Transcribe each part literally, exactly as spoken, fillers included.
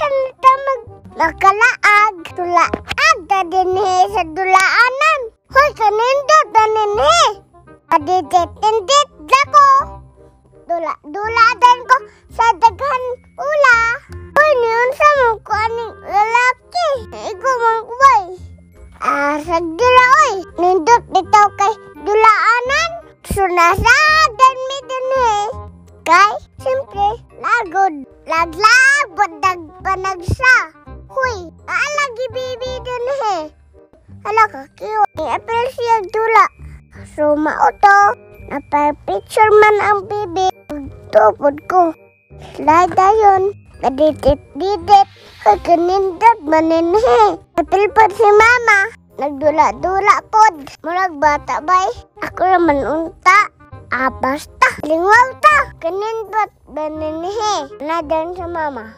Kanita magkalaag tulaag dadinhe sa dulaanan. Hoy kanindot daninhe aditetindit dako dula dulaadan ko sa daghan ula. Hoy niyon sa mukha aning lalaki igo mangkuway asag dula oy nindot bitaw kay dulaanan sunasadan mi dinhe kay simple lagod laglabod nagpanagsa. Hoy alagi bibi dinhe ala ka kiyo ni apel siya dula so mauto napapicture man ang bibi tupod ko slide dayon kadidit didit kay kanindot maninhe apel pod si mama nagdula-dula pod murag bata bay ako naman unta ah basta lingaw ta kanindot maninhe nadan sa mama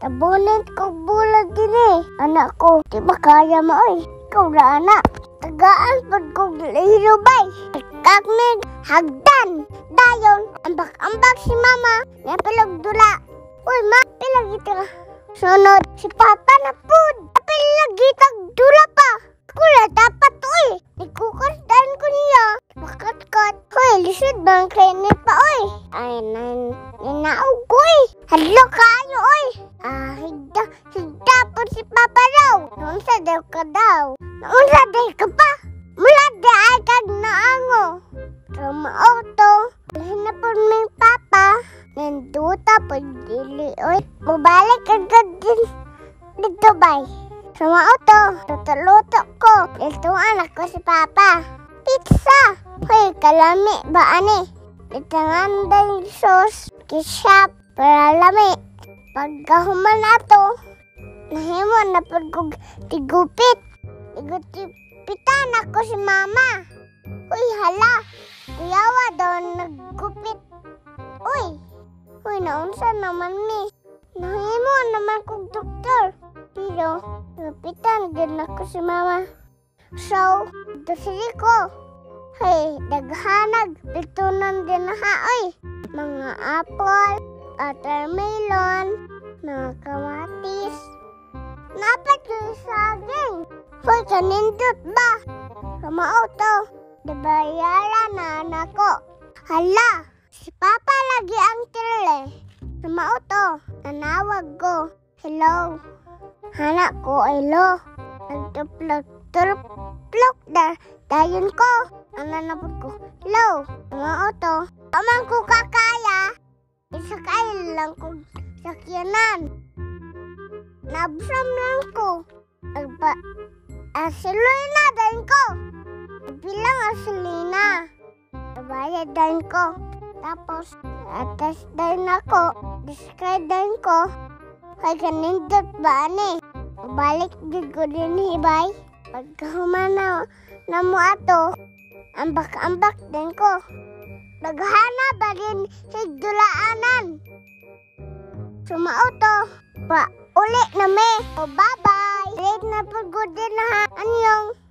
tabunin ko bulag din eh anak ko di makaya maoy ikaw na anak tagaan pod kong lirubay kakmig hagdan dayon ambak-ambak si mama napilag dula. Uy ma pilag ito sunod si papa na pod napilag itag dula pa kula dapat oy ikukasdan ko niya makatkat. Uy lisod bang krenit pa oy ay nan ninaog ko oy halo kayo oy ah higda higda po si papa raw unsa daw ka daw unsa daw ka pa mula di ay kag naango rama auto hinapon mi papa nanduta po dili oy mabalik agad din dito bay rama auto tutuluto ko dito anak ko si papa pizza hoy kalami ba ani itangan din sauce ketchup para lami pagkahuman ato nahimo na pagkog tigupit igupitan ako si mama. Uy hala kuyawa daw naggupit uy uy naunsa naman mi nahimo naman kog doktor pero gupitan gid ako si mama so dosiri ko hey daghanag bitunan din ha oy mga apple watermelon, mga kamatis. Napatulisaging. Hoy, kanindot ba? Kamauto. Dabayaran na anak ko. Hala, si papa lagi ang trile. Kamauto, nanawag ko. Hello. Anak ko, hello. Nagtuplok-tuplok na dayon ko. Ano na po ko? Hello. Kamauto. Aman ko kakaya. Isakayin lang ko sakyanan. Nabsam lang ko. Asilina din ko. Bilang asilina. Nabayad din ko. Tapos, atas din ako. Discard din ko. Kaya kanindot ba ani? Balik din ko din hibay. Pagkahumana na mo ato. Ambak-ambak din ko. Naghana ba rin sa dulaanan? Sumauto. Pa, uli na me. O, bye-bye. Late na pagod din na ha. Anyong.